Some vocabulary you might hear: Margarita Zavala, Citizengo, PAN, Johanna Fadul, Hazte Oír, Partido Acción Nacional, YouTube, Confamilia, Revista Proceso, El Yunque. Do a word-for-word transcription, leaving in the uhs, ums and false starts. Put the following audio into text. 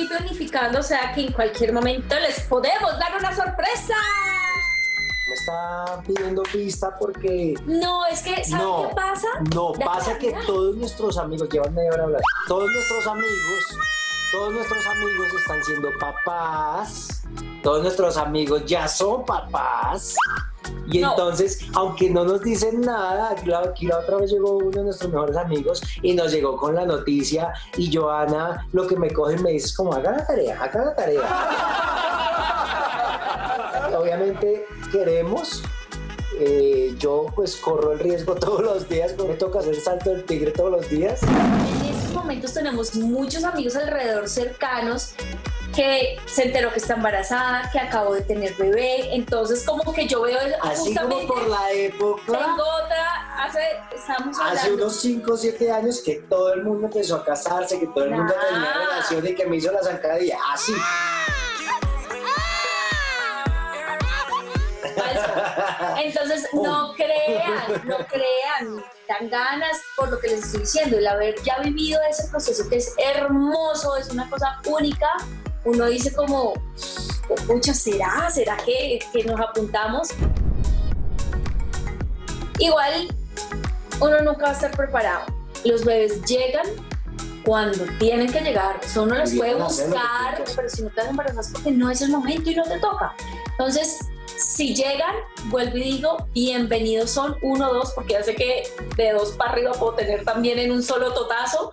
estoy planificando, o sea que en cualquier momento les podemos dar una sorpresa. Me está pidiendo pista porque... No, es que, ¿sabes no, qué pasa? No, pasa que todos nuestros amigos, llevan media hora a hablar, todos nuestros amigos, todos nuestros amigos están siendo papás, todos nuestros amigos ya son papás, y no. Entonces, aunque no nos dicen nada, aquí la, aquí la otra vez llegó uno de nuestros mejores amigos y nos llegó con la noticia, y Johanna lo que me coge y me dice es como, haga la tarea, haga la tarea. Obviamente... queremos, eh, yo pues corro el riesgo todos los días, me toca hacer salto del tigre todos los días. En estos momentos tenemos muchos amigos alrededor cercanos que se enteró que está embarazada, que acabó de tener bebé, entonces como que yo veo así como por la época. Tengo otra, hace, estamos hablando. Hace unos cinco o siete años que todo el mundo empezó a casarse, que todo el nah. mundo tenía relación y que me hizo la zancadilla, así. Entonces, no crean, no crean, dan ganas por lo que les estoy diciendo. El haber ya vivido ese proceso que es hermoso, es una cosa única, uno dice como, pucha, ¿será? ¿Será que, que nos apuntamos? Igual, uno nunca va a estar preparado. Los bebés llegan cuando tienen que llegar. O sea, uno los puede buscar, pero si no te embarazas porque no es el momento y no te toca. Entonces... si llegan, vuelvo y digo, bienvenidos son uno, dos, porque ya sé que de dos para arriba puedo tener también en un solo totazo,